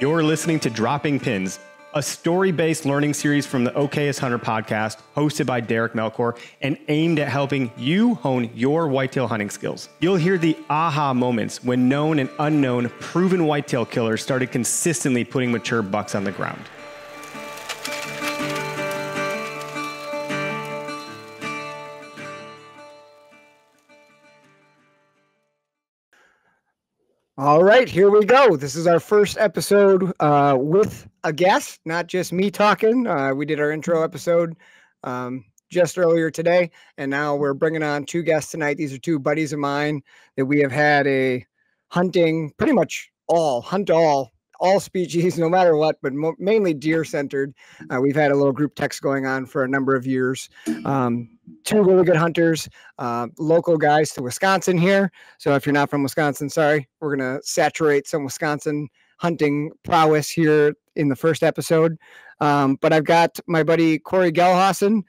You're listening to Dropping Pins, a story-based learning series from the Okayest Hunter podcast, hosted by Derek Melcor and aimed at helping you hone your whitetail hunting skills. You'll hear the aha moments when known and unknown proven whitetail killers started consistently putting mature bucks on the ground. All right, here we go. This is our first episode with a guest, not just me talking. We did our intro episode just earlier today, and now we're bringing on two guests tonight. These are two buddies of mine that we have had a hunting, pretty much all species, no matter what, but mainly deer-centered. We've had a little group text going on for a number of years. Two really good hunters, local guys to Wisconsin here. So if you're not from Wisconsin, sorry, we're going to saturate some Wisconsin hunting prowess here in the first episode. But I've got my buddy Corey Gelhausen.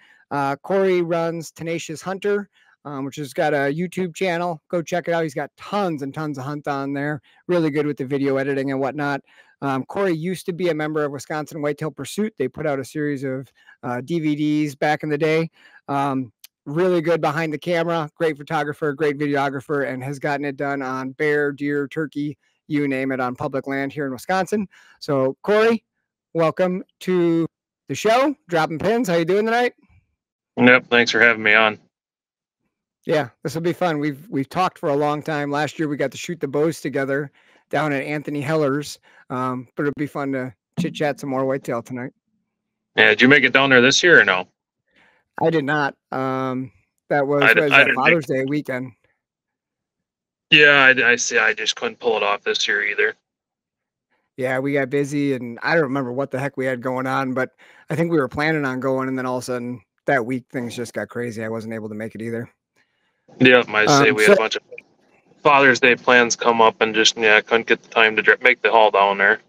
Corey runs Tenacious Hunter, which has got a YouTube channel. Go check it out. He's got tons and tons of hunts on there. Really good with the video editing and whatnot. Corey used to be a member of Wisconsin Whitetail Pursuit. They put out a series of DVDs back in the day. Really good behind the camera, great photographer, great videographer, and has gotten it done on bear, deer, turkey, you name it, on public land here in Wisconsin. So Corey, welcome to the show, Dropping Pins. How you doing tonight? Yep. Thanks for having me on. Yeah, this will be fun. We've talked for a long time. Last year, we got to shoot the bows together down at Anthony Heller's, but it'll be fun to chit chat some more whitetail tonight. Yeah, did you make it down there this year or no? I did not. That was Father's Day weekend. Yeah, I see. I just couldn't pull it off this year either. Yeah, we got busy, and I don't remember what the heck we had going on, but I think we were planning on going, and then all of a sudden that week things just got crazy. I wasn't able to make it either. Yeah, I say we had a bunch of Father's Day plans come up, and just couldn't get the time to make the haul down there.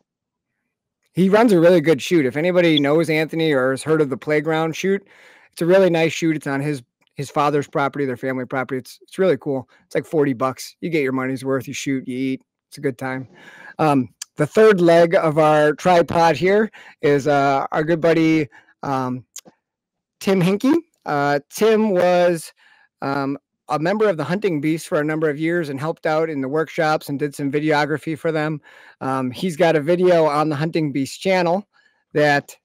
He runs a really good shoot. If anybody knows Anthony or has heard of the Playground shoot, it's a really nice shoot. It's on his father's property, their family property. It's really cool. It's like $40. You get your money's worth. You shoot, you eat. It's a good time. The third leg of our tripod here is our good buddy Tim Hinke. Tim was a member of the Hunting Beast for a number of years and helped out in the workshops and did some videography for them. He's got a video on the Hunting Beast channel that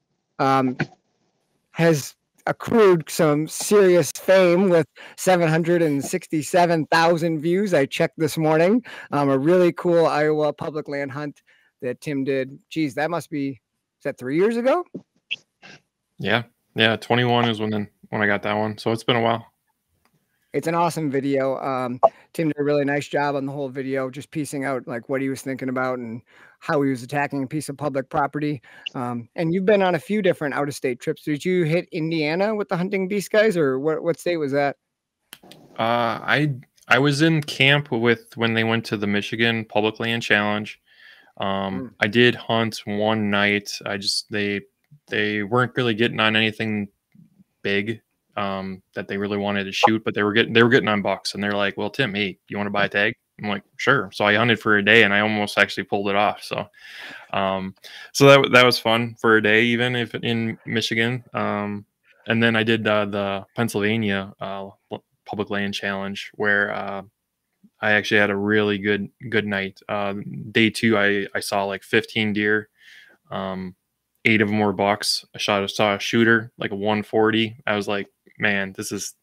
has accrued some serious fame with 767,000 views. I checked this morning. A really cool Iowa public land hunt that Tim did. Geez, that must be, is that 3 years ago? Yeah. Yeah. 21 is when I got that one. So it's been a while. It's an awesome video. Tim did a really nice job on the whole video, just piecing out like what he was thinking about and how he was attacking a piece of public property. And you've been on a few different out-of-state trips. Did you hit Indiana with the Hunting Beast guys, or what state was that? I was in camp with when they went to the Michigan Public Land Challenge. I did hunt one night. They weren't really getting on anything big that they really wanted to shoot, but they were getting on bucks, and they're like, well, Tim, hey, you want to buy a tag? I'm like, sure. So I hunted for a day, and I almost actually pulled it off. So, that was fun for a day, even if in Michigan. And then I did, the Pennsylvania, public land challenge, where, I actually had a really good night. Day two, I saw like 15 deer, 8 of them were bucks. I saw a shooter, like a 140. I was like, man, this is,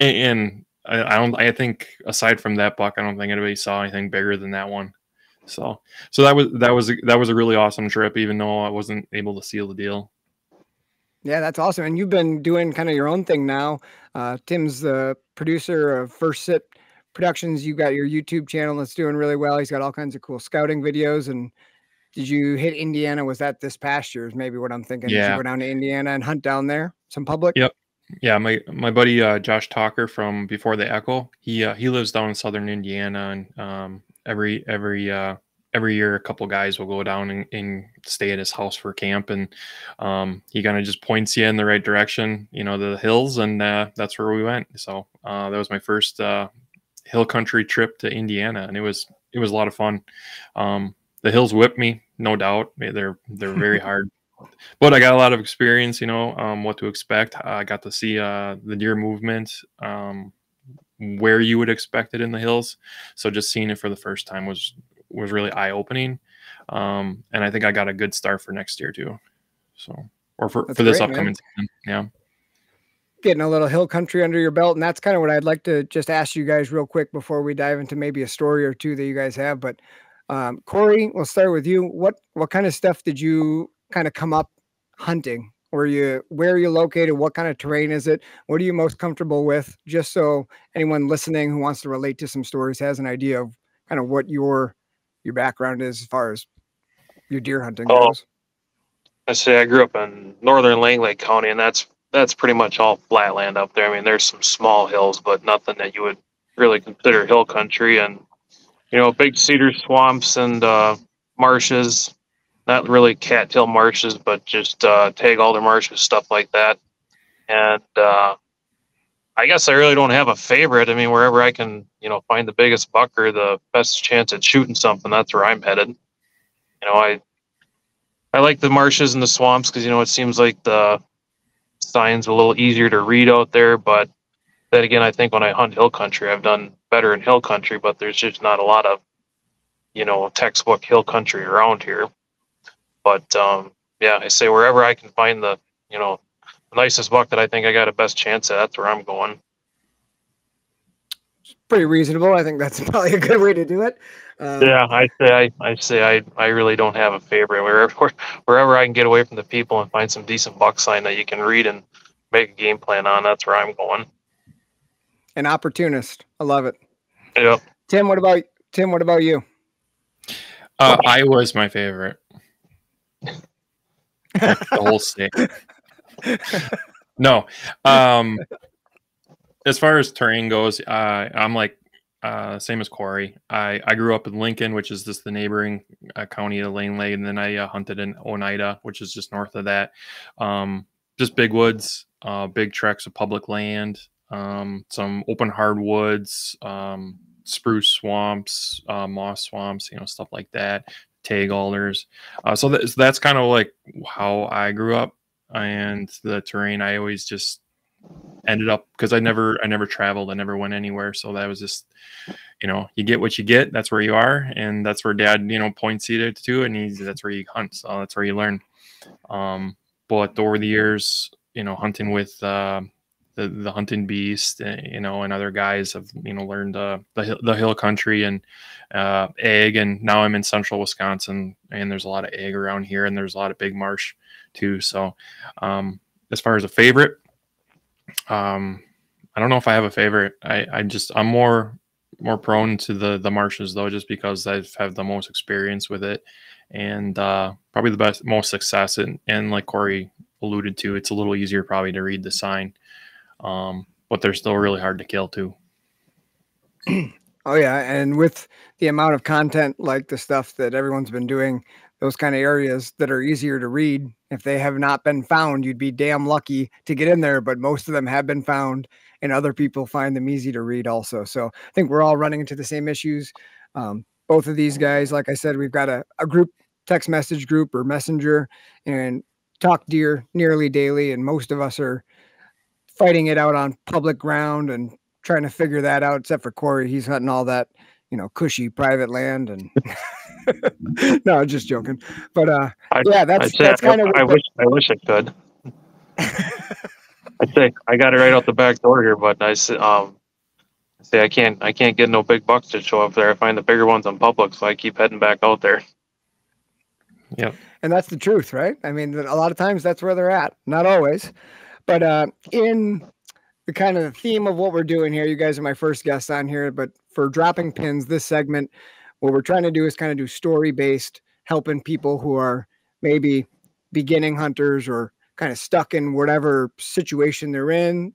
and I think aside from that buck, I don't think anybody saw anything bigger than that one. So that was a really awesome trip, even though I wasn't able to seal the deal. Yeah, that's awesome. And you've been doing kind of your own thing now. Tim's the producer of First Sit Productions. You've got your YouTube channel that's doing really well. He's got all kinds of cool scouting videos. And did you hit Indiana? Was that this past year is maybe what I'm thinking? Yeah. Did you go down to Indiana and hunt down there? Some public? Yep. Yeah, my buddy Josh Talker from Before the Echo, he lives down in southern Indiana, and every year a couple guys will go down and stay at his house for camp, and he kind of just points you in the right direction, the hills, and that's where we went. So that was my first hill country trip to Indiana, and it was a lot of fun. The hills whipped me. no doubt. They're very hard, but I got a lot of experience, you know, what to expect. I got to see the deer movement, where you would expect it in the hills. So just seeing it for the first time was really eye-opening. And I think I got a good start for next year too. So, or for this upcoming season. Yeah. Getting a little hill country under your belt. And that's kind of what I'd like to just ask you guys real quick before we dive into maybe a story or two that you guys have. But Corey, we'll start with you. What kind of stuff did you kind of come up hunting? Where are you located? What kind of terrain is it? What are you most comfortable with? Just so anyone listening who wants to relate to some stories has an idea of kind of what your background is as far as your deer hunting goes. I say I grew up in northern Langley County, and that's pretty much all flatland up there. I mean, there's some small hills, but nothing that you would really consider hill country. And, you know, big cedar swamps and marshes, not really cattail marshes, but just tag alder marshes, stuff like that. And I guess I really don't have a favorite. I mean, wherever I can, you know, find the biggest buck or the best chance at shooting something, that's where I'm headed. You know, I like the marshes and the swamps because, you know, it seems like the signs a little easier to read out there. But then again, I think when I hunt hill country, I've done better in hill country, but there's just not a lot of, you know, textbook hill country around here. But, yeah, I say wherever I can find the, you know, the nicest buck that I think I got a best chance at, that's where I'm going. It's pretty reasonable. I think that's probably a good way to do it. Yeah, I really don't have a favorite. Wherever I can get away from the people and find some decent buck sign that you can read and make a game plan on, that's where I'm going. An opportunist. I love it. Yep. Tim, what about you? Iowa is my favorite. Like the whole state. No. As far as terrain goes, I'm like same as Corey. I grew up in Lincoln, which is just the neighboring county of Langley, and then I hunted in Oneida, which is just north of that. Just big woods, big tracts of public land, some open hardwoods, spruce swamps, moss swamps, you know, stuff like that. Tag alders. So that's kind of like how I grew up, and the terrain I always just ended up, because I never traveled. I never went anywhere. So that was just, you know, you get what you get. That's where you are. And that's where Dad, you know, points you to, and that's where you hunt. So that's where you learn. But over the years, you know, hunting with the Hunting Beast, you know, and other guys have, you know, learned the hill country and ag. And now I'm in central Wisconsin, and there's a lot of ag around here, and there's a lot of big marsh too. So as far as a favorite, I don't know if I have a favorite. I'm more prone to the marshes, though, just because I've had the most experience with it, and probably the most success. And like Corey alluded to, it's a little easier probably to read the sign. But they're still really hard to kill too. Oh yeah. And with the amount of content, like the stuff that everyone's been doing, those kind of areas that are easier to read, if they have not been found, you'd be damn lucky to get in there, but most of them have been found, and other people find them easy to read also. So I think we're all running into the same issues. Both of these guys, like I said, we've got a group, text message group or messenger, and talk deer nearly daily. And most of us are fighting it out on public ground and trying to figure that out, except for Corey. He's hunting all that, you know, cushy private land. And no, I'm just joking. But yeah, that's kind of. I wish I could. I say I got it right out the back door here, but I say I can't get no big bucks to show up there. I find the bigger ones on public, so I keep heading back out there. Yeah, and that's the truth, right? I mean, a lot of times that's where they're at. Not always. But in the kind of theme of what we're doing here, you guys are my first guests on here, but for Dropping Pins, this segment, what we're trying to do is kind of do story-based, helping people who are maybe beginning hunters or kind of stuck in whatever situation they're in,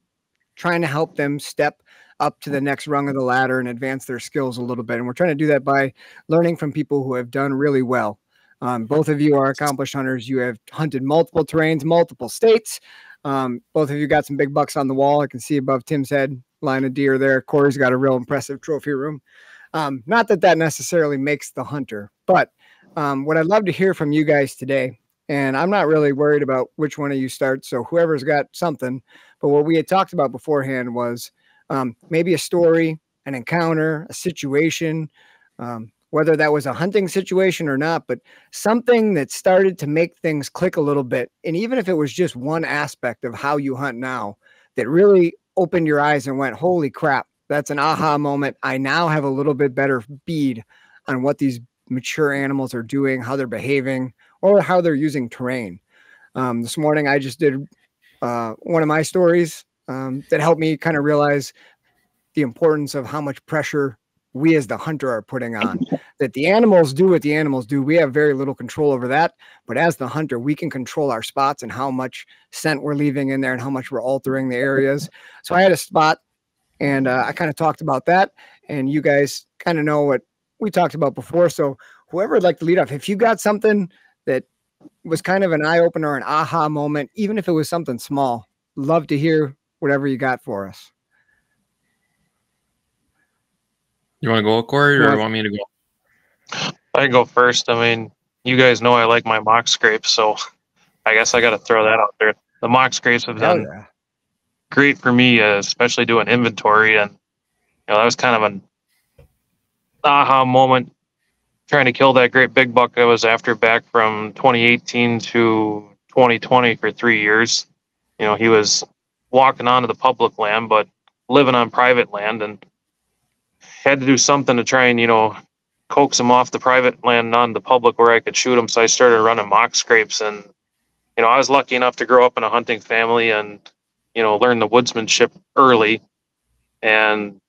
trying to help them step up to the next rung of the ladder and advance their skills a little bit. And we're trying to do that by learning from people who have done really well. Both of you are accomplished hunters. You have hunted multiple terrains, multiple states. Both of you got some big bucks on the wall. I can see above Tim's head, line of deer there. Corey's got a real impressive trophy room. Not that necessarily makes the hunter, but What I'd love to hear from you guys today, and I'm not really worried about which one of you starts, so whoever's got something, but what we had talked about beforehand was maybe a story, an encounter, a situation, whether that was a hunting situation or not, but something that started to make things click a little bit. And even if it was just one aspect of how you hunt now that really opened your eyes and went, holy crap, that's an aha moment. I now have a little bit better bead on what these mature animals are doing, how they're behaving, or how they're using terrain. This morning, I just did one of my stories that helped me kind of realize the importance of how much pressure we as the hunter are putting on, that the animals do what the animals do. We have very little control over that, but as the hunter, we can control our spots and how much scent we're leaving in there and how much we're altering the areas. So I had a spot, and I kind of talked about that, and you guys kind of know what we talked about before. So whoever would like to lead off, if you got something that was kind of an eye-opener, an aha moment, even if it was something small, love to hear whatever you got for us. You want to go, Corey, or you want me to go? I can go first. I mean, you guys know I like my mock scrapes, so I guess I got to throw that out there. The mock scrapes have done great for me, especially doing inventory, and that was kind of an aha moment trying to kill that great big buck I was after back from 2018 to 2020 for 3 years. You know, he was walking onto the public land, but living on private land, and had to do something to try and, coax him off the private land onto the public where I could shoot him. So I started running mock scrapes, and, I was lucky enough to grow up in a hunting family and, learn the woodsmanship early, and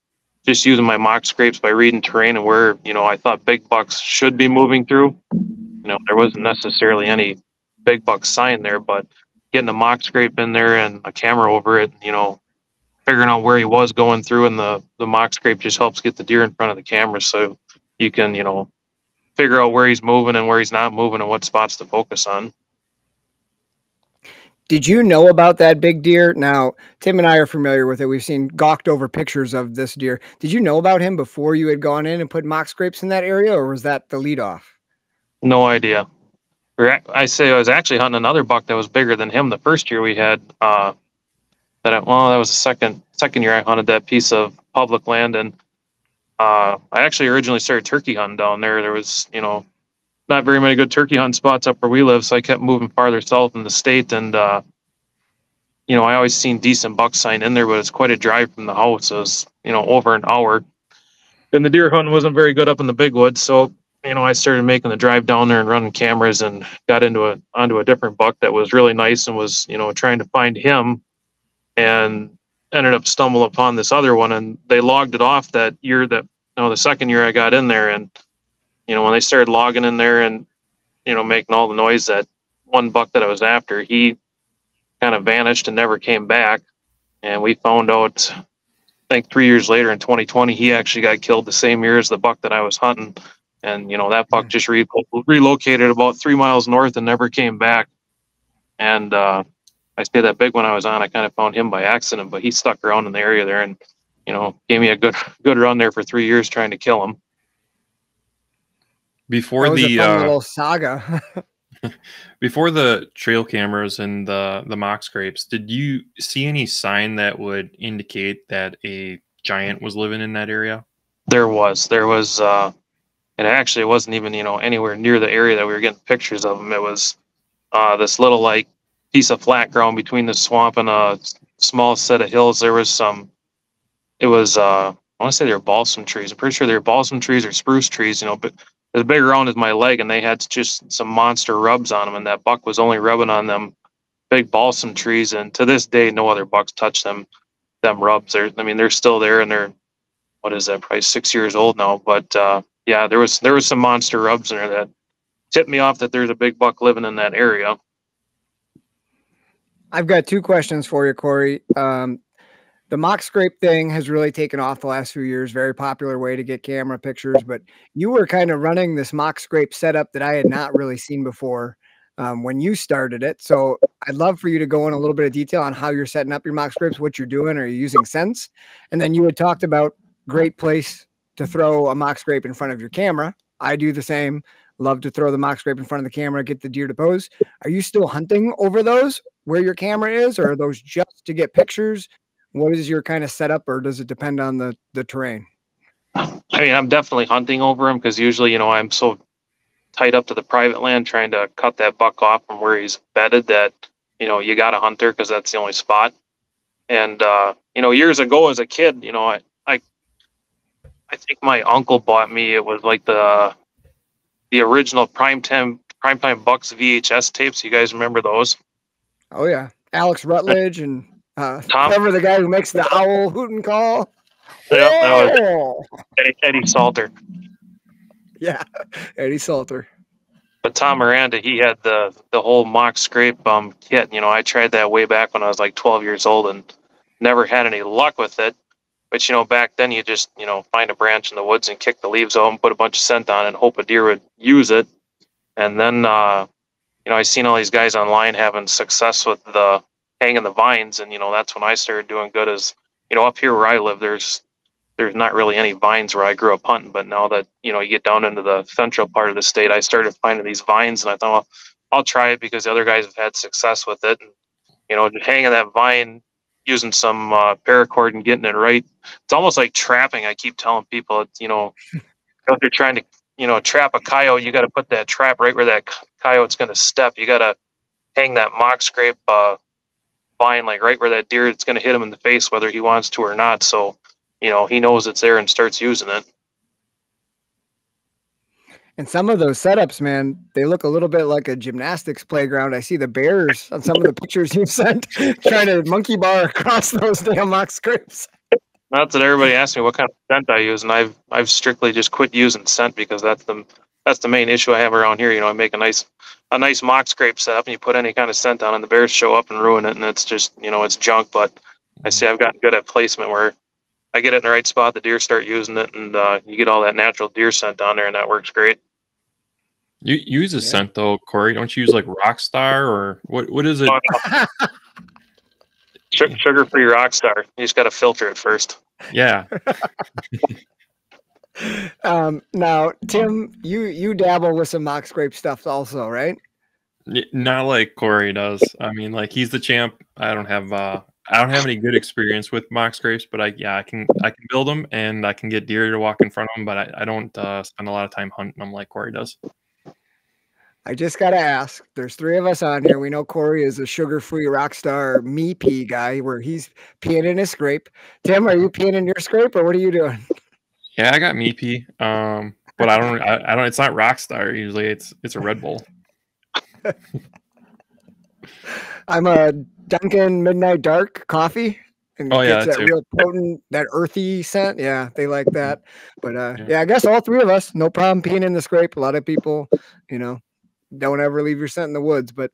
just using my mock scrapes by reading terrain and where, I thought big bucks should be moving through. There wasn't necessarily any big buck sign there, but getting a mock scrape in there and a camera over it, figuring out where he was going through, and the mock scrape just helps get the deer in front of the camera, so you can, figure out where he's moving and where he's not moving and what spots to focus on. Did you know about that big deer? Now, Tim and I are familiar with it. We've seen gawked over pictures of this deer. Did you know about him before you had gone in and put mock scrapes in that area, or was that the lead off? No idea. I was actually hunting another buck that was bigger than him the first year we had, that was the second year I hunted that piece of public land, and I actually originally started turkey hunting down there. There was, not very many good turkey hunting spots up where we live, so I kept moving farther south in the state, and I always seen decent buck sign in there, but it's quite a drive from the house. It was, over an hour, and the deer hunting wasn't very good up in the big woods, so I started making the drive down there and running cameras, and got onto a different buck that was really nice, and was, trying to find him, and ended up stumbling upon this other one, and they logged it off that year, the second year I got in there. And when they started logging in there and making all the noise, that one buck that I was after, he kind of vanished and never came back, and we found out, I think 3 years later in 2020, he actually got killed the same year as the buck that I was hunting, and that buck just relocated about 3 miles north and never came back. And I say that big one I was on, I kind of found him by accident, but he stuck around in the area there, and, gave me a good run there for 3 years trying to kill him. Before the little saga, before the trail cameras and the mock scrapes, did you see any sign that would indicate that a giant was living in that area? There was, and actually it wasn't even, anywhere near the area that we were getting pictures of him. It was, this little, piece of flat ground between the swamp and a small set of hills. There was some, I want to say they were balsam trees. I'm pretty sure they were balsam trees or spruce trees, but as big around as my leg, and they had just some monster rubs on them, and that buck was only rubbing on them big balsam trees, and to this day, no other bucks touch them rubs. They're still there, and they're, probably 6 years old now, but yeah, there was some monster rubs in there that tipped me off that there's a big buck living in that area. I've got two questions for you, Corey. The mock scrape thing has really taken off the last few years. Very popular way to get camera pictures, but you were kind of running this mock scrape setup that I had not really seen before when you started it. So I'd love for you to go in a little bit of detail on how you're setting up your mock scrapes, what you're doing. Are you using scents? And then you had talked about great place to throw a mock scrape in front of your camera. I do the same. love to throw the mock scrape in front of the camera, get the deer to pose. Are you still hunting over those where your camera is, or are those just to get pictures? What is your kind of setup, or does it depend on the terrain? I mean, I'm definitely hunting over them because usually, you know, I'm so tied up to the private land trying to cut that buck off from where he's bedded that, you know, you got a hunter because that's the only spot. And, you know, years ago as a kid, you know, I think my uncle bought me, it was like the original Primetime Bucks VHS tapes. You guys remember those? Oh, yeah. Alex Rutledge and remember the guy who makes the owl hoot and call? Yeah, that was Eddie Salter. Yeah, Eddie Salter. But Tom Miranda, he had the whole mock scrape kit. You know, I tried that way back when I was like 12 years old and never had any luck with it. But, you know, back then you just, you know, find a branch in the woods and kick the leaves out and put a bunch of scent on and hope a deer would use it. And then, you know, I seen all these guys online having success with the hanging the vines. And, you know, that's when I started doing good as, you know, up here where I live, there's not really any vines where I grew up hunting, but now that, you know, you get down into the central part of the state, I started finding these vines and I thought, well, I'll try it because the other guys have had success with it. And, you know, just hanging that vine, using some paracord and getting it right. It's almost like trapping. I keep telling people, you know, if you're trying to, you know, trap a coyote, you got to put that trap right where that coyote's going to step. You got to hang that mock scrape, vine, like right where that deer it's going to hit him in the face, whether he wants to or not. So, you know, he knows it's there and starts using it. And some of those setups, man, they look a little bit like a gymnastics playground. I see the bears on some of the pictures you sent trying to monkey bar across those damn mock scrapes. Not that everybody asks me what kind of scent I use, and I've strictly just quit using scent because that's the main issue I have around here. You know, I make a nice mock scrape setup, and you put any kind of scent on, and the bears show up and ruin it, and it's just, you know, it's junk. But I see I've gotten good at placement where I get it in the right spot, the deer start using it, and you get all that natural deer scent on there, and that works great. You use a scent though, Corey. Don't you use like Rockstar or what is it? Oh, no. Sugar-free Rockstar. You just got to filter it first. Yeah. Now, Tim, you dabble with some mock scrape stuff also, right? Not like Corey does. I mean, like, he's the champ. I don't have any good experience with mock scrapes, but I can build them and I can get deer to walk in front of them, but I don't spend a lot of time hunting them like Corey does. I just got to ask, there's three of us on here. We know Corey is a sugar-free rock star me pee guy where he's peeing in his scrape. Tim, are you peeing in your scrape or what are you doing? Yeah, I got me pee. But I don't, it's not rock star. Usually it's a Red Bull. I'm a Dunkin' Midnight Dark coffee, and gets that real potent, that earthy scent. Yeah, they like that. But yeah, I guess all three of us, no problem peeing in the scrape. A lot of people, you know, don't ever leave your scent in the woods, but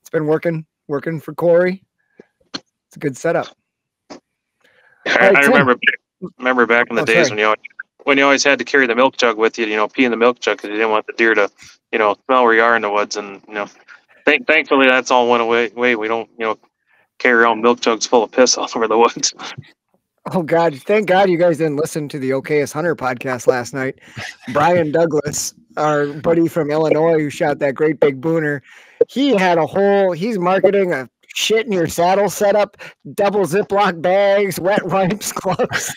it's been working for Corey. It's a good setup. I remember back in the days when you always had to carry the milk jug with you, you know, pee in the milk jug because you didn't want the deer to, you know, smell where you are in the woods, and you know. Thankfully, that's all went away. We don't, you know, carry around milk jugs full of piss all over the woods. Oh, God. Thank God you guys didn't listen to the Okayest Hunter podcast last night. Brian Douglas, our buddy from Illinois who shot that great big booner, he's marketing a shit in your saddle setup, double Ziploc bags, wet wipes, gloves.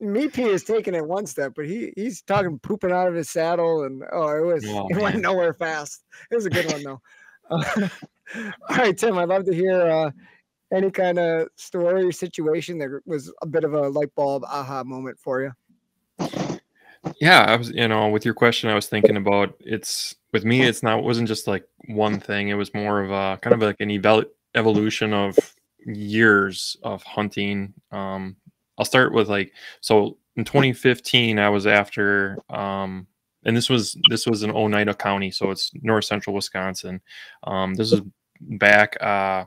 Me P is taking it one step, but he's talking pooping out of his saddle, and it went nowhere fast. It was a good one though. All right, Tim, I'd love to hear any kind of story or situation that was a bit of a light bulb aha moment for you. Yeah, I was, you know, with your question, I was thinking about with me, it wasn't just like one thing. It was more of a kind of like an evolution of years of hunting. I'll start with so in 2015, I was after, and this was in Oneida County. So it's north central Wisconsin. This is back, I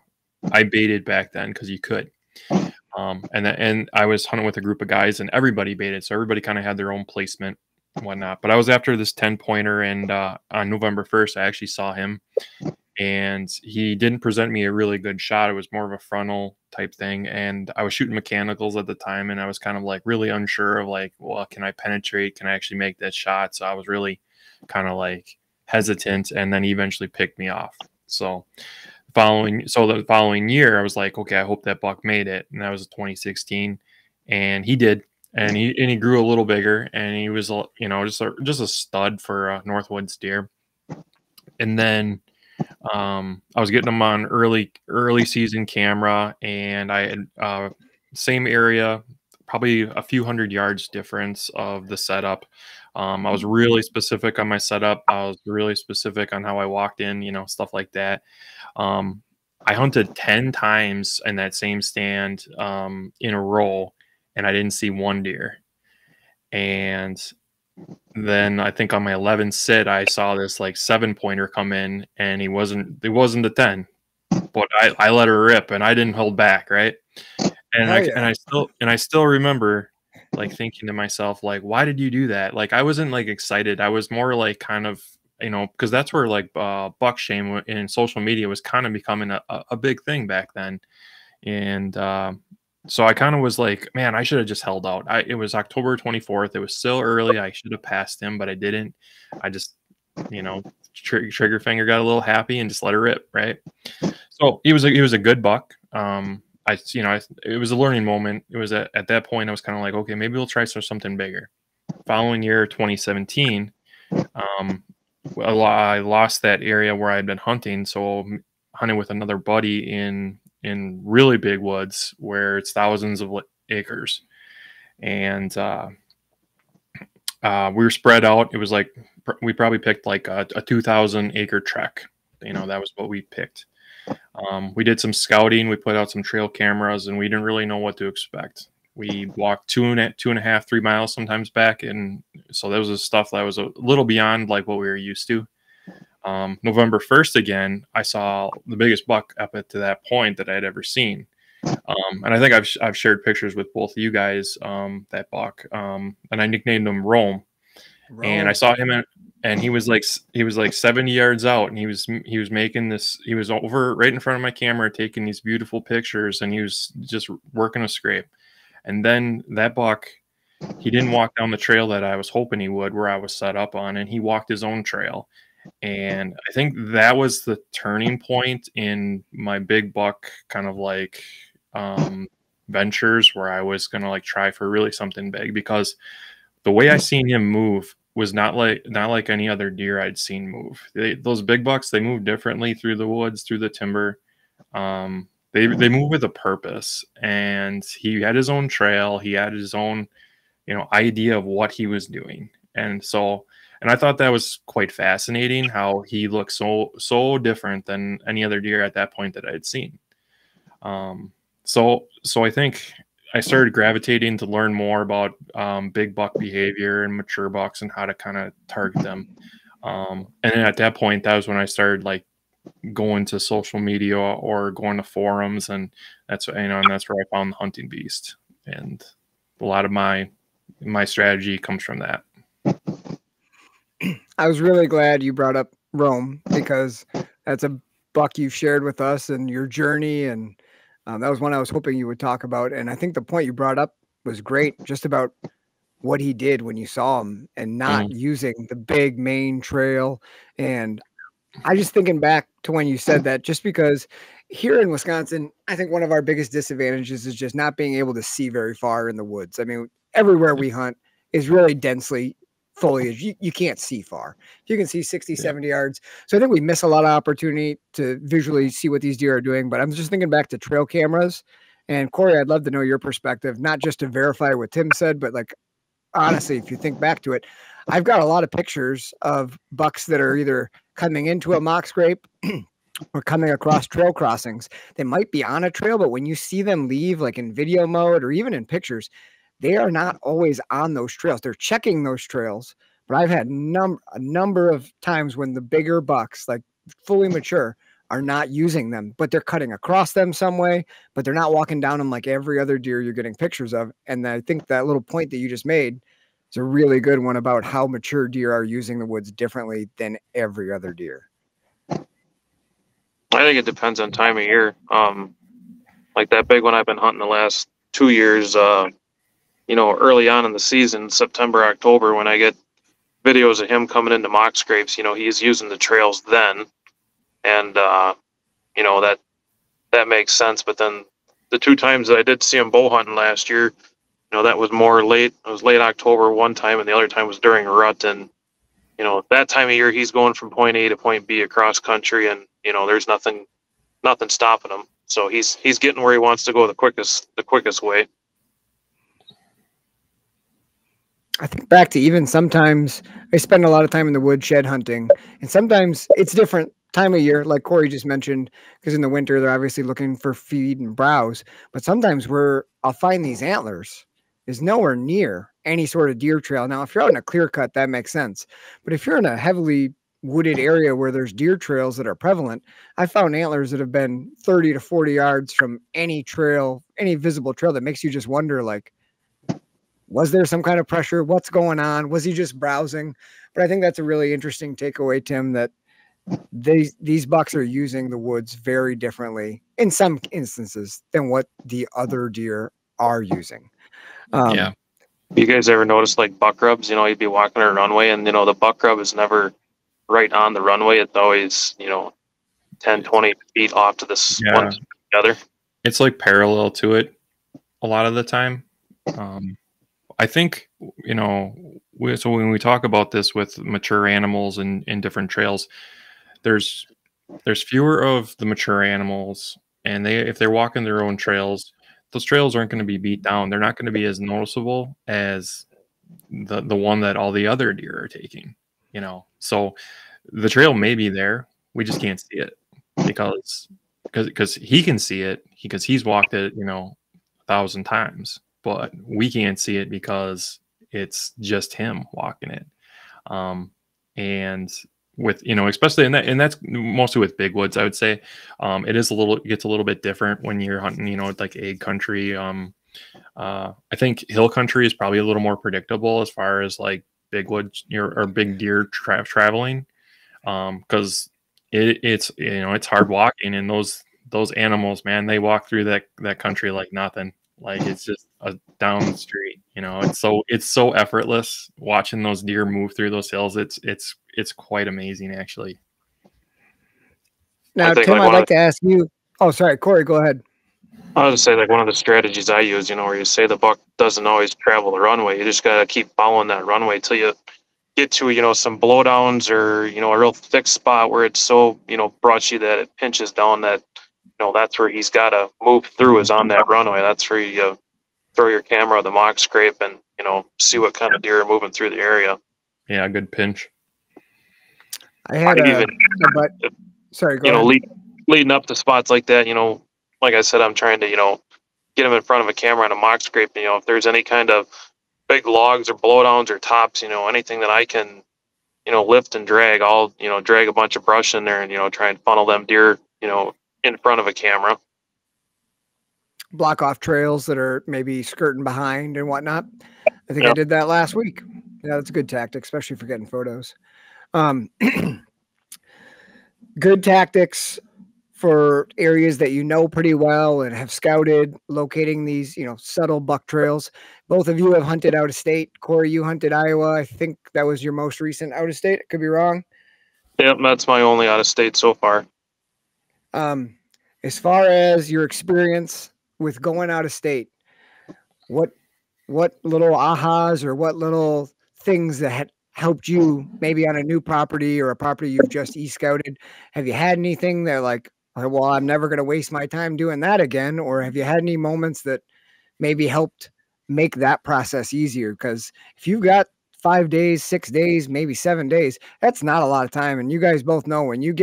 baited back then because you could. And I was hunting with a group of guys and everybody baited. So everybody kind of had their own placement and whatnot. But I was after this 10-pointer, and on November 1st, I actually saw him. And he didn't present me a really good shot. It was more of a frontal type thing. And I was shooting mechanicals at the time, and I was kind of like really unsure of like, well, can I penetrate? Can I actually make that shot? So I was really kind of like hesitant, and then he eventually picked me off. So the following year I was like, okay, I hope that buck made it. And that was 2016, and he did. And he grew a little bigger, and he was, you know, just a stud for a Northwoods deer. And then I was getting him on early season camera, and I had same area, probably a few hundred yards difference of the setup. I was really specific on my setup. I was really specific on how I walked in, you know, stuff like that. I hunted 10 times in that same stand in a row, and I didn't see one deer. And then I think on my 11th sit, I saw this like 7-pointer come in, and it wasn't a 10, but I let her rip, and I didn't hold back. Right. And I still remember like thinking to myself, like, why did you do that? Like, I wasn't like excited. I was more like kind of, you know, because that's where like buck shame in social media was kind of becoming a big thing back then. And, so I kind of was like, man, I should have just held out. It was October 24th. It was still early. I should have passed him, but I didn't. I just, you know, trigger finger got a little happy and just let her rip. Right. So he was a good buck. It was a learning moment. It was at that point I was kind of like, okay, maybe we'll try something bigger. Following year, 2017, I lost that area where I'd been hunting. So hunting with another buddy in really big woods where it's thousands of acres, and we were spread out. It was like we probably picked like a 2,000-acre trek, you know, that was what we picked. We did some scouting, we put out some trail cameras, and we didn't really know what to expect. We walked 2.5, 3 miles sometimes back, and so that was the stuff that was a little beyond like what we were used to. November 1st again, I saw the biggest buck up to that point that I had ever seen. And I think I've shared pictures with both of you guys, that buck, and I nicknamed him Rome. And I saw him and he was like 70 yards out, and he was making this, he was over right in front of my camera taking these beautiful pictures, and he was just working a scrape. And then that buck, he didn't walk down the trail that I was hoping he would, where I was set up on, and he walked his own trail. And I think that was the turning point in my big buck kind of like ventures, where I was going to like try for really something big, because the way I seen him move was not like any other deer I'd seen move. Those big bucks, they move differently through the woods, through the timber. They move with a purpose, and he had his own trail. He had his own, you know, idea of what he was doing. And so, and I thought that was quite fascinating, how he looked so different than any other deer at that point that I had seen. So I think I started gravitating to learn more about big buck behavior and mature bucks and how to kind of target them. And then at that point, that was when I started like going to social media or going to forums, and that's, you know, and that's where I found the Hunting Beast, and a lot of my strategy comes from that. I was really glad you brought up Rome, because that's a buck you've shared with us and your journey. And that was one I was hoping you would talk about. And I think the point you brought up was great, just about what he did when you saw him and not using the big main trail. And I just thinking back to when you said that, just because here in Wisconsin, I think one of our biggest disadvantages is just not being able to see very far in the woods. I mean, everywhere we hunt is really densely foliage. You can't see far. You can see 60, 70 yards. So I think we miss a lot of opportunity to visually see what these deer are doing. But I'm just thinking back to trail cameras. And Corey, I'd love to know your perspective, not just to verify what Tim said, but like, honestly, if you think back to it, I've got a lot of pictures of bucks that are either coming into a mock scrape or coming across trail crossings. They might be on a trail, but when you see them leave, like in video mode or even in pictures, they are not always on those trails. They're checking those trails, but I've had a number of times when the bigger bucks, like fully mature, are not using them, but they're cutting across them some way, but they're not walking down them like every other deer you're getting pictures of. And I think that little point that you just made is a really good one about how mature deer are using the woods differently than every other deer. I think it depends on time of year. Like that big one I've been hunting the last 2 years, you know, early on in the season, September, October, when I get videos of him coming into mock scrapes, you know, he's using the trails then. And, you know, that makes sense. But then the two times that I did see him bow hunting last year, you know, that was more late. It was late October one time, and the other time was during rut. And, you know, that time of year, he's going from point A to point B across country, and, you know, there's nothing stopping him. So he's getting where he wants to go the quickest way. I think back to even sometimes I spend a lot of time in the woodshed hunting, and sometimes it's different time of year, like Corey just mentioned, because in the winter they're obviously looking for feed and browse. But sometimes I'll find these antlers is nowhere near any sort of deer trail. Now, if you're out in a clear cut, that makes sense. But if you're in a heavily wooded area where there's deer trails that are prevalent, I found antlers that have been 30 to 40 yards from any trail, any visible trail, that makes you just wonder, like, was there some kind of pressure? What's going on? Was he just browsing? But I think that's a really interesting takeaway, Tim, that these bucks are using the woods very differently in some instances than what the other deer are using. Yeah. You guys ever notice, like, buck rubs? You know, you'd be walking on a runway, and, you know, the buck rub is never right on the runway. It's always, you know, 10, 20 feet off to this one to the other. It's like parallel to it a lot of the time. I think, you know, so when we talk about this with mature animals and in different trails, there's fewer of the mature animals, and if they're walking their own trails, those trails aren't going to be beat down. They're not going to be as noticeable as the one that all the other deer are taking, you know. So the trail may be there, we just can't see it because he can see it because he's walked it, you know, 1,000 times. But we can't see it because it's just him walking it. And with, you know, especially in that, and that's mostly with big woods, I would say, it gets a little bit different when you're hunting, you know, like egg country. I think hill country is probably a little more predictable as far as like big woods or big deer traveling. Cause it's, you know, it's hard walking, and those animals, man, they walk through that country like nothing. Like, it's just a down street, you know. It's so effortless watching those deer move through those hills. It's quite amazing, actually. Now, Tim, I'd like to ask you. Oh, sorry, Corey, go ahead. I was gonna say, like, one of the strategies I use, you know, where you say the buck doesn't always travel the runway. You just gotta keep following that runway till you get to, you know, some blowdowns or, you know, a real thick spot where it's so, you know, brushy that it pinches down that. No, that's where he's got to move through, is on that runway. That's where you throw your camera, the mock scrape, and, you know, see what kind of deer are moving through the area. Yeah, a good pinch. I had sorry, go ahead. You know, leading up to spots like that, you know, like I said, I'm trying to, you know, get him in front of a camera on a mock scrape. And, you know, if there's any kind of big logs or blowdowns or tops, you know, anything that I can, you know, lift and drag, I'll, you know, drag a bunch of brush in there and, you know, try and funnel them deer, you know, in front of a camera. Block off trails that are maybe skirting behind and whatnot. I think I did that last week. Yeah, that's a good tactic, especially for getting photos. Good tactics for areas that you know pretty well and have scouted, locating these, you know, subtle buck trails. Both of you have hunted out of state. Corey, you hunted Iowa. I think that was your most recent out of state. Could be wrong. Yep, that's my only out of state so far. As far as your experience with going out of state, what little ahas or what little things that had helped you maybe on a new property or a property you've just e-scouted, have you had anything that, like, well, I'm never going to waste my time doing that again? Or have you had any moments that maybe helped make that process easier? Because if you've got 5 days, 6 days, maybe 7 days, that's not a lot of time. And you guys both know when you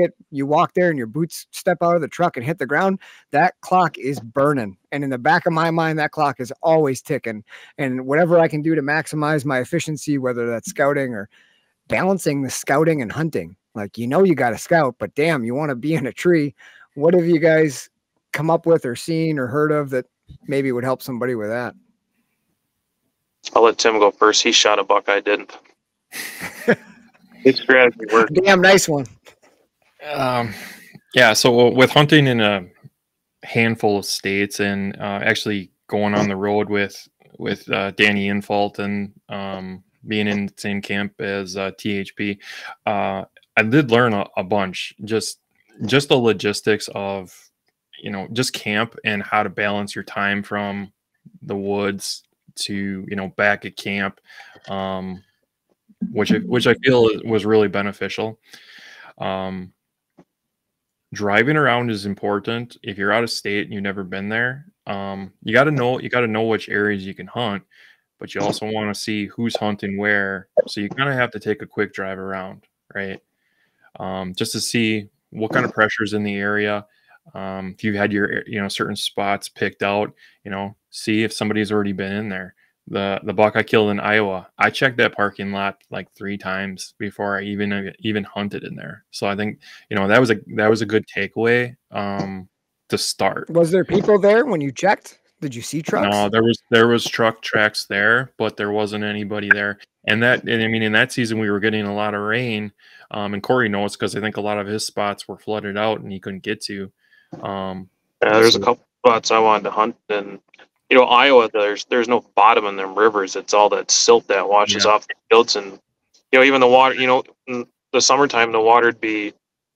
walk there and your boots step out of the truck and hit the ground, that clock is burning. And in the back of my mind, that clock is always ticking. And whatever I can do to maximize my efficiency, whether that's scouting or balancing the scouting and hunting, like, you know, you got to scout, but damn, you want to be in a tree. What have you guys come up with or seen or heard of that maybe would help somebody with that? I'll let Tim go first. He shot a buck I didn't. His strategy worked. Damn nice one. Yeah, so with hunting in a handful of states and actually going on the road with Danny Infault and being in the same camp as THP. I did learn a bunch, just the logistics of, you know, just camp and how to balance your time from the woods to, you know, back at camp, which I feel was really beneficial. Driving around is important. If you're out of state and you've never been there, you got to know which areas you can hunt, but you also want to see who's hunting where. So you kind of have to take a quick drive around, right? Just to see what kind of pressure is in the area. If you've had your, you know, certain spots picked out, you know, see if somebody's already been in there. The buck I killed in Iowa, I checked that parking lot like 3 times before I even hunted in there. So I think, you know, that was a good takeaway to start. Was there people there when you checked? Did you see trucks? No, there was truck tracks there, but there wasn't anybody there. And I mean, in that season we were getting a lot of rain, and Corey knows because I think a lot of his spots were flooded out and he couldn't get to. Yeah, there's a couple spots I wanted to hunt, and you know, Iowa, there's no bottom in them rivers. It's all that silt that washes off the fields, and you know, even the water. You know, in the summertime, the water'd be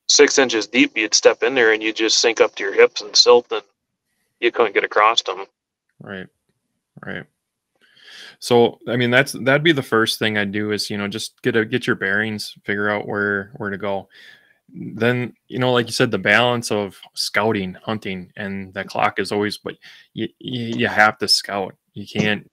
6 inches deep. You'd step in there, and you just sink up to your hips in silt, and you couldn't get across them. Right, right. So, I mean, that'd be the first thing I'd do is, you know, just get your bearings, figure out where to go. Then, you know, like you said, the balance of scouting, hunting, and the clock is always, but you have to scout. You can't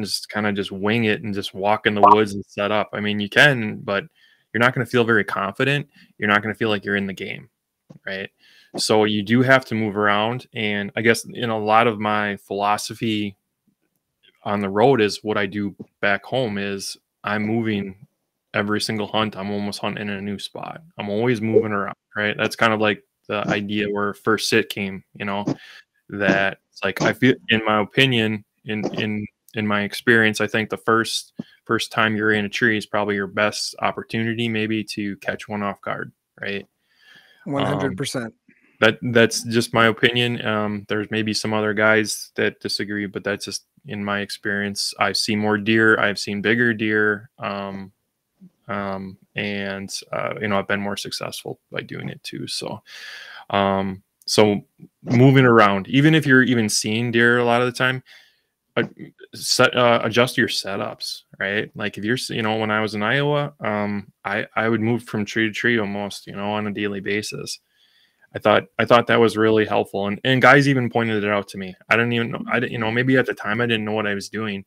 just kind of just wing it and just walk in the woods and set up. I mean, you can, but you're not going to feel very confident. You're not going to feel like you're in the game, right? So you do have to move around. And I guess in a lot of my philosophy on the road is what I do back home is I'm moving every single hunt. I'm almost hunting in a new spot. I'm always moving around, right? That's kind of like the idea where First Sit came, you know, that it's like, I feel, in my opinion, in my experience, I think the first time you're in a tree is probably your best opportunity maybe to catch one off guard, right? 100%. That's just my opinion. There's maybe some other guys that disagree, but that's just in my experience. I've seen more deer. I've seen bigger deer. You know, I've been more successful by doing it too. So, so moving around, even if you're even seeing deer a lot of the time, adjust your setups, right? Like if you're, you know, when I was in Iowa, I would move from tree to tree almost, you know, on a daily basis. I thought that was really helpful. And guys even pointed it out to me. I didn't even know, you know, maybe at the time I didn't know what I was doing.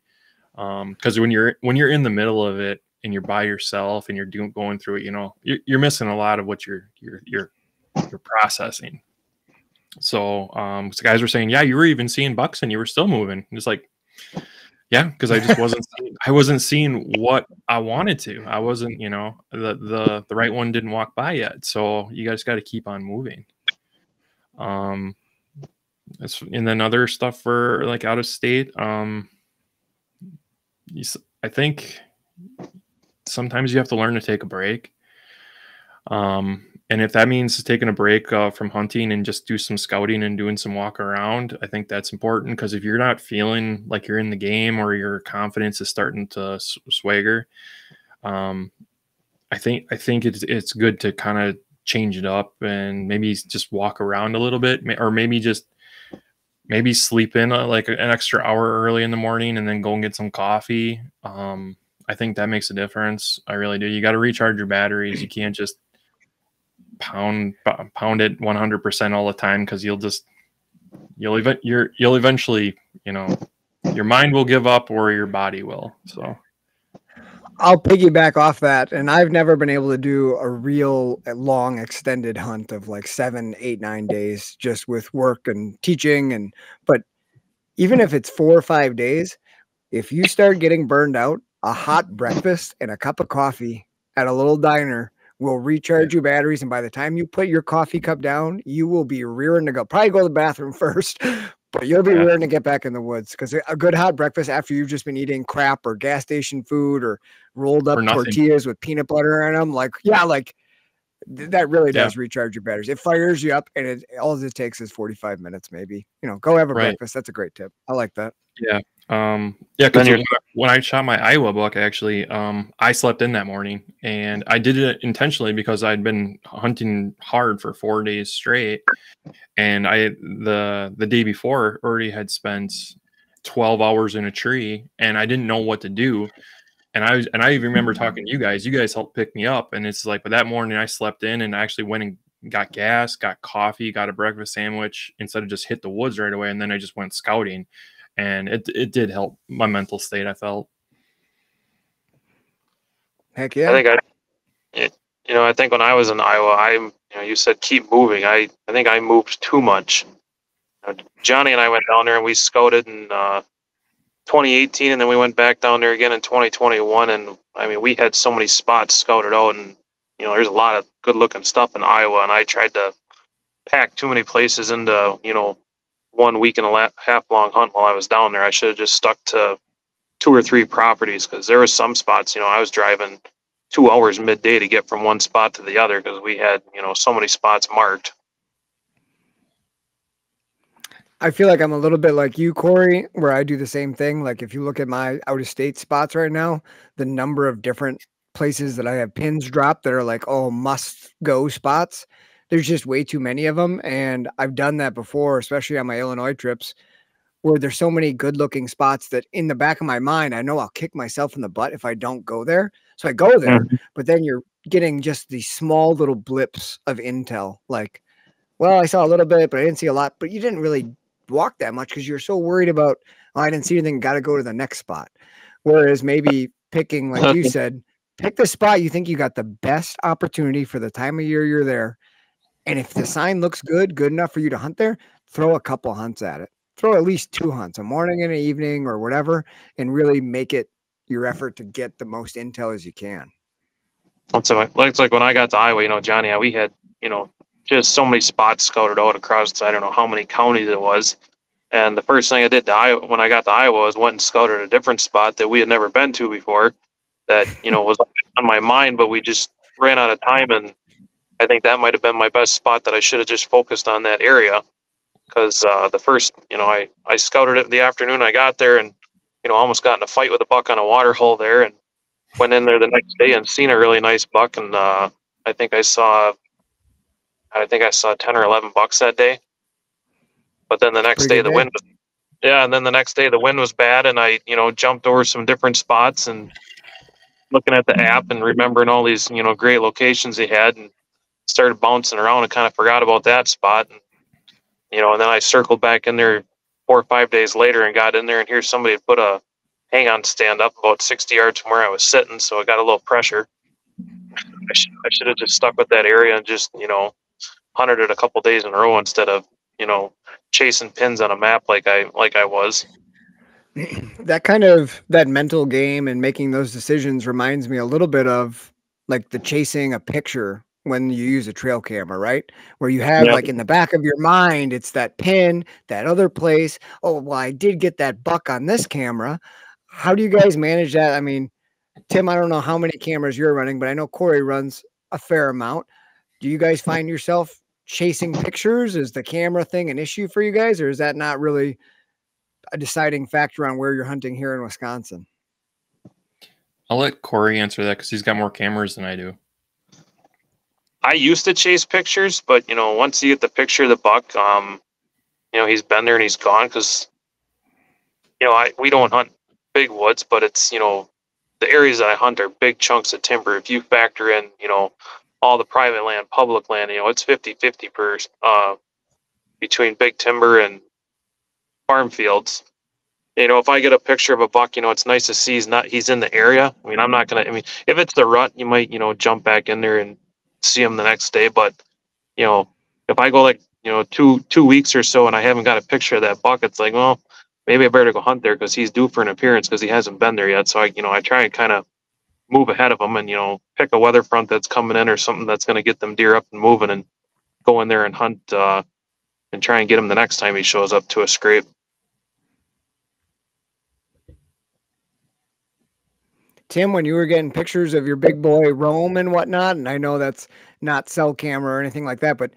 'Cause when you're in the middle of it, and you're by yourself and you're going through it, you know, you're missing a lot of what you're processing. So, so guys were saying, yeah, you were even seeing bucks and you were still moving. It's like, yeah, because I just wasn't, seeing what I wanted to. I wasn't, you know, the right one didn't walk by yet. So you guys got to keep on moving. And then other stuff for like out of state. I think sometimes you have to learn to take a break. And if that means taking a break from hunting and just do some scouting and doing some walk around, I think that's important, because if you're not feeling like you're in the game or your confidence is starting to swagger, I think it's good to kind of change it up and maybe just walk around a little bit, or maybe sleep in like an extra hour early in the morning and then go and get some coffee. I think that makes a difference. I really do. You got to recharge your batteries. You can't just pound it 100% all the time, because you'll eventually, you know, your mind will give up or your body will. So I'll piggyback off that. And I've never been able to do a real long extended hunt of like 7, 8, 9 days, just with work and teaching. But even if it's 4 or 5 days, if you start getting burned out, a hot breakfast and a cup of coffee at a little diner will recharge your batteries. And by the time you put your coffee cup down, you will be rearing to go. Probably go to the bathroom first, but you'll be rearing to get back in the woods, because a good hot breakfast after you've just been eating crap or gas station food or rolled up tortillas with peanut butter in them. Like, yeah, like that really does recharge your batteries. It fires you up, and all it takes is 45 minutes maybe. You know, go have a breakfast. That's a great tip. I like that. Yeah. Yeah, because when I shot my Iowa buck, actually, I slept in that morning, and I did it intentionally because I'd been hunting hard for 4 days straight, and the day before already had spent 12 hours in a tree, and I didn't know what to do. And I even remember talking to you guys. You guys helped pick me up, and it's like, but that morning I slept in, and I actually went and got gas, got coffee, got a breakfast sandwich instead of just hit the woods right away, and then I just went scouting. And it did help my mental state, I felt. Heck yeah. I think when I was in Iowa, you said keep moving. I think I moved too much. Johnny and I went down there and we scouted in 2018, and then we went back down there again in 2021. And I mean, we had so many spots scouted out, and there's a lot of good looking stuff in Iowa. And I tried to pack too many places into, 1 week and a half long hunt while I was down there. I should have just stuck to 2 or 3 properties, because there were some spots, I was driving 2 hours midday to get from one spot to the other because we had, so many spots marked. I feel like I'm a little bit like you, Corey, where I do the same thing. Like if you look at my out of state spots right now, the number of different places that I have pins dropped that are like, oh, must go spots. There's just way too many of them, and I've done that before, especially on my Illinois trips, where there's so many good-looking spots that in the back of my mind, I know I'll kick myself in the butt if I don't go there. So I go there, but then you're getting just these small little blips of intel. Like, well, I saw a little bit, but I didn't see a lot. But you didn't really walk that much because you're so worried about, oh, I didn't see anything, got to go to the next spot. Whereas maybe picking, like you said, pick the spot you think you got the best opportunity for the time of year you're there. And if the sign looks good enough for you to hunt there, throw a couple hunts at it. Throw at least 2 hunts, a morning and an evening or whatever, and really make it your effort to get the most intel as you can. So it's like when I got to Iowa, Johnny, we had, just so many spots scouted out across, I don't know how many counties it was. And the first thing I did to Iowa, when I got to Iowa, was went and scouted a different spot that we had never been to before that, was on my mind, but we just ran out of time, and I think that might have been my best spot that I should have just focused on that area, because the first, I scouted it in the afternoon. I got there and, almost got in a fight with a buck on a water hole there, and went in there the next day and seen a really nice buck. And I think I saw 10 or 11 bucks that day. But then the next day, the wind was bad, and I, jumped over some different spots and looking at the app and remembering all these, great locations he had, and started bouncing around and kind of forgot about that spot, and and then I circled back in there 4 or 5 days later and got in there, and here somebody had put a hang-on stand up about 60 yards from where I was sitting, so I got a little pressure. I should have just stuck with that area and just hunted it a couple days in a row instead of chasing pins on a map like I was. That kind of that mental game and making those decisions reminds me a little bit of like the chasing a picture when you use a trail camera, right? Where you have like in the back of your mind, it's that pin, that other place. Oh, well, I did get that buck on this camera. How do you guys manage that? I mean, Tim, I don't know how many cameras you're running, but I know Corey runs a fair amount. Do you guys find yourself chasing pictures? Is the camera thing an issue for you guys, or is that not really a deciding factor on where you're hunting here in Wisconsin? I'll let Corey answer that because he's got more cameras than I do. I used to chase pictures, but once you get the picture of the buck, he's been there and he's gone, because we don't hunt big woods, but it's the areas that I hunt are big chunks of timber. If you factor in all the private land, public land, it's 50-50 between big timber and farm fields. If I get a picture of a buck, it's nice to see he's in the area. I mean, if it's the rut, you might jump back in there and see him the next day, but if I go like 2 weeks or so and I haven't got a picture of that buck, it's like, well, maybe I better go hunt there because he's due for an appearance, because he hasn't been there yet. So I I try and kind of move ahead of him and pick a weather front that's coming in or something that's going to get them deer up and moving, and go in there and hunt and try and get him the next time he shows up to a scrape. Tim, when you were getting pictures of your big boy Rome and whatnot, and I know that's not cell camera or anything like that, but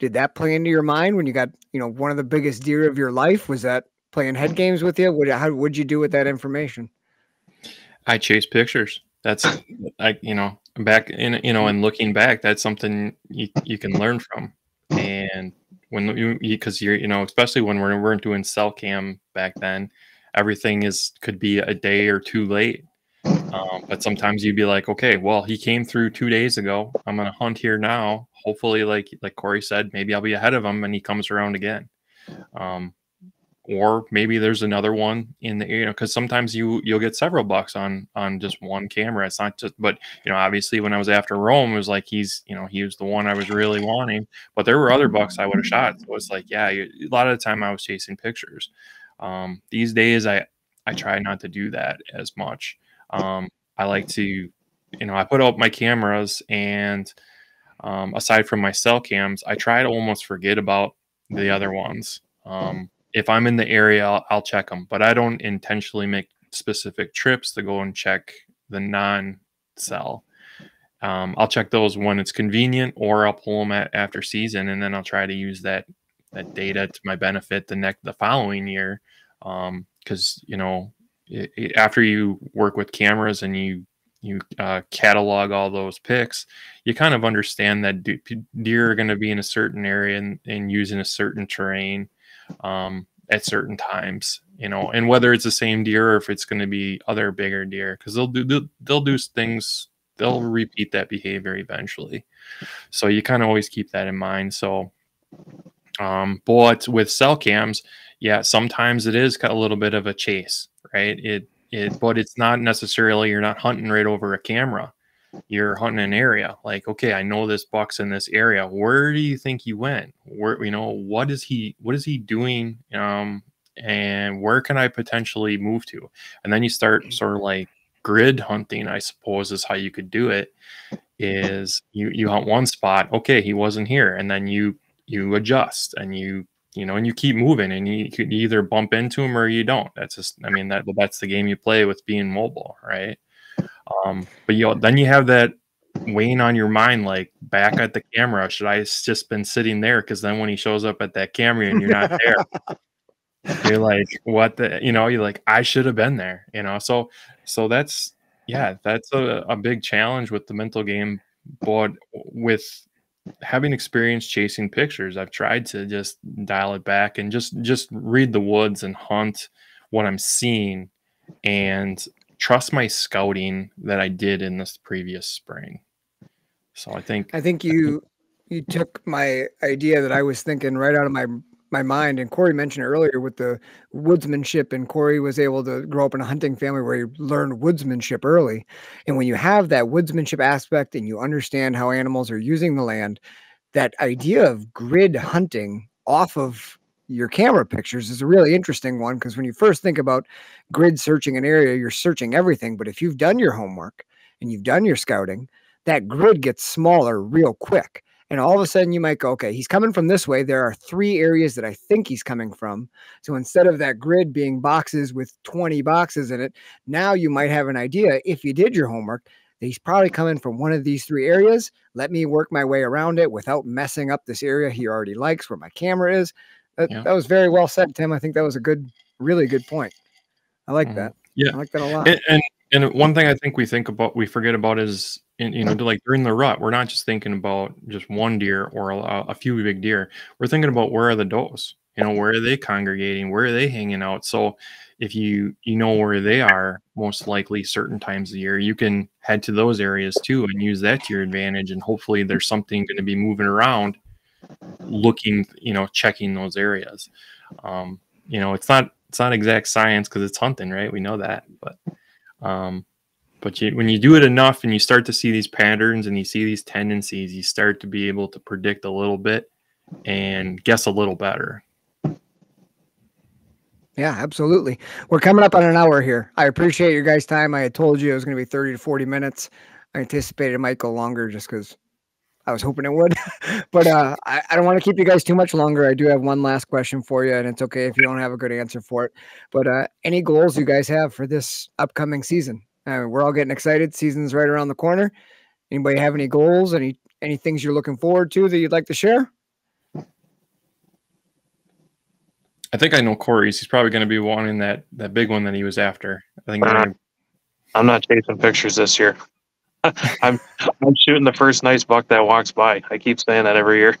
did that play into your mind when you got, one of the biggest deer of your life? Was that playing head games with you? How'd you do with that information? I chase pictures. That's and looking back, that's something you can learn from. And when especially when we weren't doing cell cam back then, everything could be a day or two late. But sometimes you'd be like, okay, well, he came through 2 days ago. I'm going to hunt here now. Hopefully, like Corey said, maybe I'll be ahead of him and he comes around again. Or maybe there's another one in the, because sometimes you'll get several bucks on just one camera. It's not just, but obviously when I was after Rome, it was like, he was the one I was really wanting, but there were other bucks I would have shot. So it's like, yeah, a lot of the time I was chasing pictures. These days I try not to do that as much. I like to, I put out my cameras and, aside from my cell cams, I try to almost forget about the other ones. If I'm in the area, I'll check them, but I don't intentionally make specific trips to go and check the non-cell. I'll check those when it's convenient, or I'll pull them after season, and then I'll try to use that data to my benefit the following year. Because after you work with cameras and you catalog all those picks, you kind of understand that deer are going to be in a certain area and using a certain terrain at certain times, and whether it's the same deer or if it's going to be other bigger deer, because they'll do things, they'll repeat that behavior eventually. So you kind of always keep that in mind. So but with cell cams, yeah, sometimes it is a little bit of a chase, right? But it's not necessarily, you're not hunting right over a camera. You're hunting an area. Like, okay, I know this buck's in this area. Where do you think he went? Where, what is he doing? And where can I potentially move to? And then you start sort of like grid hunting, I suppose, is how you could do it. Is you hunt one spot. Okay, he wasn't here. And then you adjust and and you keep moving, and you could either bump into him or you don't. That's just, that's the game you play with being mobile. Right. But then you have that weighing on your mind, like back at the camera, should I just been sitting there? Cause then when he shows up at that camera and you're not there, you're like, what the, you're like, I should have been there, so that's, yeah, that's a big challenge with the mental game. But with having experience chasing pictures, I've tried to just dial it back and just read the woods and hunt what I'm seeing and trust my scouting that I did in this previous spring. So I think you took my idea that I was thinking right out of my mind. And Corey mentioned earlier with the woodsmanship, and Corey was able to grow up in a hunting family where he learned woodsmanship early. And when you have that woodsmanship aspect and you understand how animals are using the land, that idea of grid hunting off of your camera pictures is a really interesting one. Because when you first think about grid searching an area, you're searching everything. But if you've done your homework and you've done your scouting, that grid gets smaller real quick. And all of a sudden you might go, okay, he's coming from this way. There are three areas that I think he's coming from. So instead of that grid being boxes with 20 boxes in it, now you might have an idea, if you did your homework, that he's probably coming from one of these three areas. Let me work my way around it without messing up this area he already likes where my camera is. That was very well said, Tim. I think that was a really good point. I like that. Yeah. I like that a lot. And one thing I think we forget about is, like during the rut, we're not just thinking about just one deer or a few big deer. We're thinking about, where are the does? Where are they congregating? Where are they hanging out? So if you where they are, most likely certain times of the year, you can head to those areas too and use that to your advantage. And hopefully there's something going to be moving around, looking, checking those areas. It's not exact science, because it's hunting, right? We know that, but when you do it enough and you start to see these patterns and you see these tendencies, you start to be able to predict a little bit and guess a little better. Yeah, absolutely. We're coming up on an hour here. I appreciate your guys' time. I had told you it was going to be 30 to 40 minutes. I anticipated it might go longer just because I was hoping it would, but I don't want to keep you guys too much longer. I do have one last question for you, and it's okay if you don't have a good answer for it, but any goals you guys have for this upcoming season? We're all getting excited. Season's right around the corner. Anybody have any goals, any things you're looking forward to that you'd like to share? I think I know Corey's. He's probably going to be wanting that big one that he was after. I think. I'm not chasing pictures this year. I'm shooting the first nice buck that walks by. I keep saying that every year.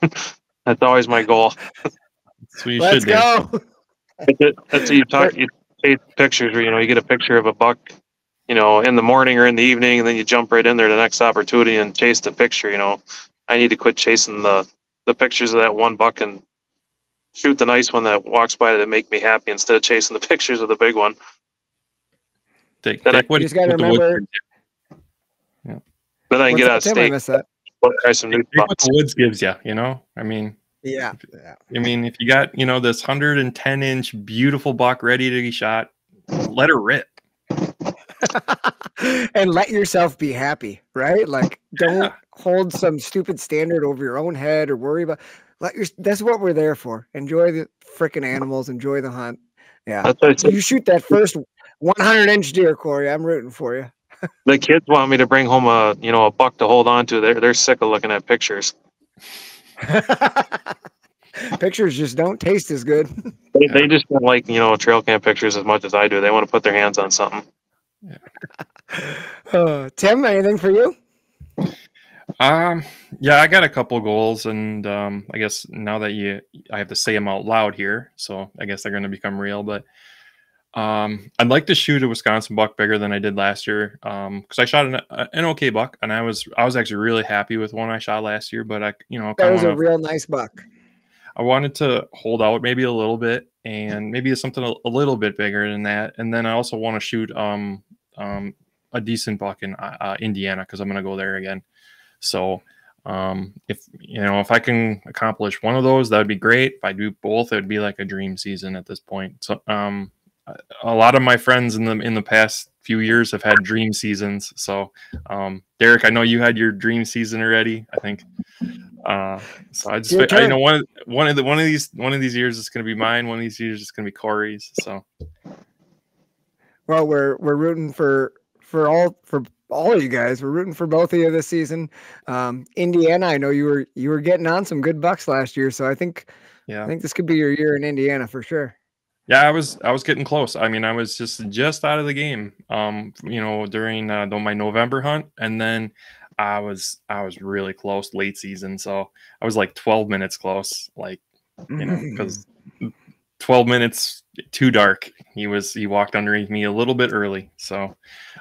That's always my goal. Let's go. That's what you chase pictures, where, you know, you get a picture of a buck, you know, in the morning or in the evening, and then you jump right in there the next opportunity and chase the picture. You know, I need to quit chasing the pictures of that one buck and shoot the nice one that walks by that make me happy, instead of chasing the pictures of the big one. Then you just gotta remember. Yeah. Then I can get out of state. Try some new spots. What the woods gives you, you know. I mean, yeah. I mean, if you got, you know, this 110-inch beautiful buck ready to be shot, let her rip. And let yourself be happy, right? Like, don't hold some stupid standard over your own head or worry about. That's what we're there for. Enjoy the freaking animals. Enjoy the hunt. Yeah. You shoot that first 100-inch deer, Corey. I'm rooting for you. The kids want me to bring home a, you know, a buck to hold on to. They're sick of looking at pictures. Pictures just don't taste as good. They just don't like, you know, trail cam pictures as much as I do. They want to put their hands on something. Yeah. Tim, anything for you? Yeah, I got a couple goals, and I guess now that I have to say them out loud here, so I guess they're going to become real. But I'd like to shoot a Wisconsin buck bigger than I did last year, because I shot an okay buck, and I was actually really happy with one I shot last year. But I, you know, that was a real nice buck. I wanted to hold out maybe a little bit, and maybe something a little bit bigger than that. And then I also want to shoot a decent buck in Indiana, because I'm going to go there again. So if, you know, if I can accomplish one of those, that would be great. If I do both, it would be like a dream season at this point. So a lot of my friends in the past few years have had dream seasons. So Derek, I know you had your dream season already, I think. So I just, you know, one of these years it's going to be mine. One of these years it's going to be Corey's. So, well, we're rooting for all of you guys. We're rooting for both of you this season. Indiana, I know you were getting on some good bucks last year, so I think, yeah, I think this could be your year in Indiana for sure. Yeah, I was getting close. I mean, I was just out of the game, you know, during my November hunt, and then I was really close late season. So I was like 12 minutes close, like, you know, because 12 minutes too dark. He walked underneath me a little bit early. So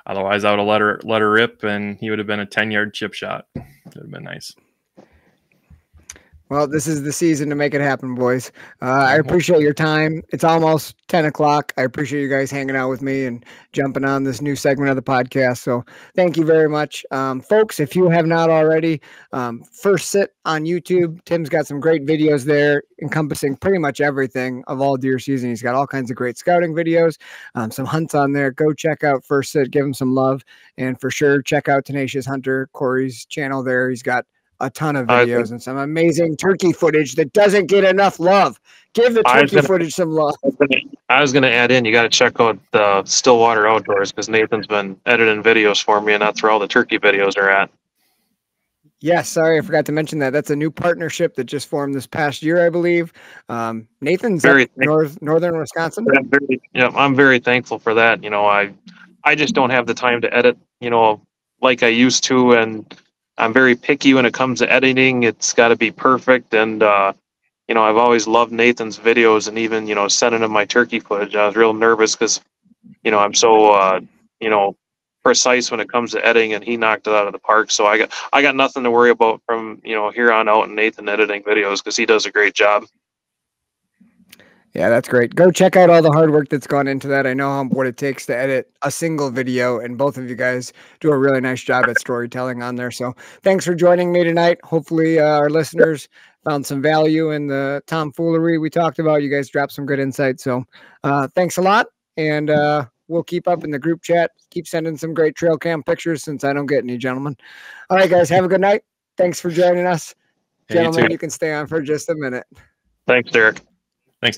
otherwise I would have let her rip, and he would have been a 10-yard chip shot. It would have been nice. Well, this is the season to make it happen, boys. I appreciate your time. It's almost 10 o'clock. I appreciate you guys hanging out with me and jumping on this new segment of the podcast. So thank you very much. Folks, if you have not already, First Sit on YouTube. Tim's got some great videos there encompassing pretty much everything of all deer season. He's got all kinds of great scouting videos, some hunts on there. Go check out First Sit. Give him some love. And for sure, check out Tenacious Hunter, Corey's channel there. He's got a ton of videos and some amazing turkey footage that doesn't get enough love. Give the turkey footage some love. I was going to add in, you got to check out Stillwater Outdoors, because Nathan's been editing videos for me, and that's where all the turkey videos are at. Yes, yeah, sorry, I forgot to mention that. That's a new partnership that just formed this past year, I believe. Nathan's in northern Wisconsin. Yeah, I'm very thankful for that. You know, I just don't have the time to edit, you know, like I used to, and I'm very picky when it comes to editing. It's got to be perfect. And, you know, I've always loved Nathan's videos, and even, you know, sending him my turkey footage. I was real nervous because, you know, I'm so, you know, precise when it comes to editing, and he knocked it out of the park. So I got nothing to worry about from, you know, here on out in Nathan editing videos, because he does a great job. Yeah, that's great. Go check out all the hard work that's gone into that. I know what it takes to edit a single video, and both of you guys do a really nice job at storytelling on there. So thanks for joining me tonight. Hopefully our listeners found some value in the tomfoolery we talked about. You guys dropped some good insight. So thanks a lot. And we'll keep up in the group chat. Keep sending some great trail cam pictures, since I don't get any, gentlemen. All right, guys, have a good night. Thanks for joining us. Gentlemen, you can stay on for just a minute. Thanks, Derek. Thanks, Derek.